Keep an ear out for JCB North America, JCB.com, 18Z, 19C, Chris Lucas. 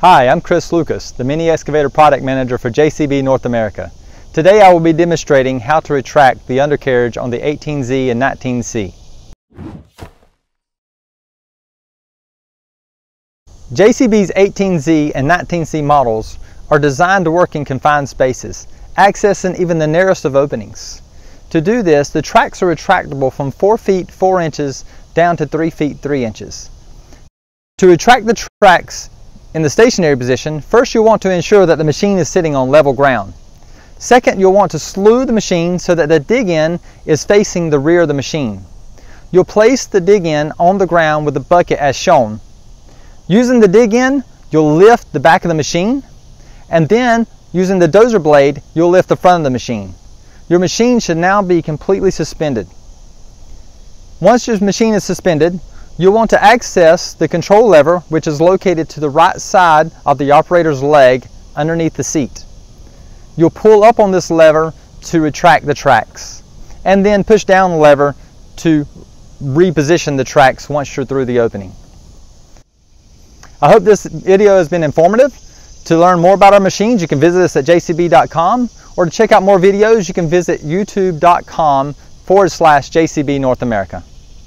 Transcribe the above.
Hi, I'm Chris Lucas, the Mini Excavator Product Manager for JCB North America. Today I will be demonstrating how to retract the undercarriage on the 18Z and 19C. JCB's 18Z and 19C models are designed to work in confined spaces, accessing even the narrowest of openings. To do this, the tracks are retractable from 4 feet 4 inches down to 3 feet 3 inches. To retract the tracks, in the stationary position, first you'll want to ensure that the machine is sitting on level ground. Second, you'll want to slew the machine so that the dig in is facing the rear of the machine. You'll place the dig in on the ground with the bucket as shown. Using the dig in, you'll lift the back of the machine, and then using the dozer blade, you'll lift the front of the machine. Your machine should now be completely suspended. Once your machine is suspended, you'll want to access the control lever, which is located to the right side of the operator's leg underneath the seat. You'll pull up on this lever to retract the tracks, and then push down the lever to reposition the tracks once you're through the opening. I hope this video has been informative. To learn more about our machines, you can visit us at JCB.com, or to check out more videos, you can visit youtube.com/JCB North America.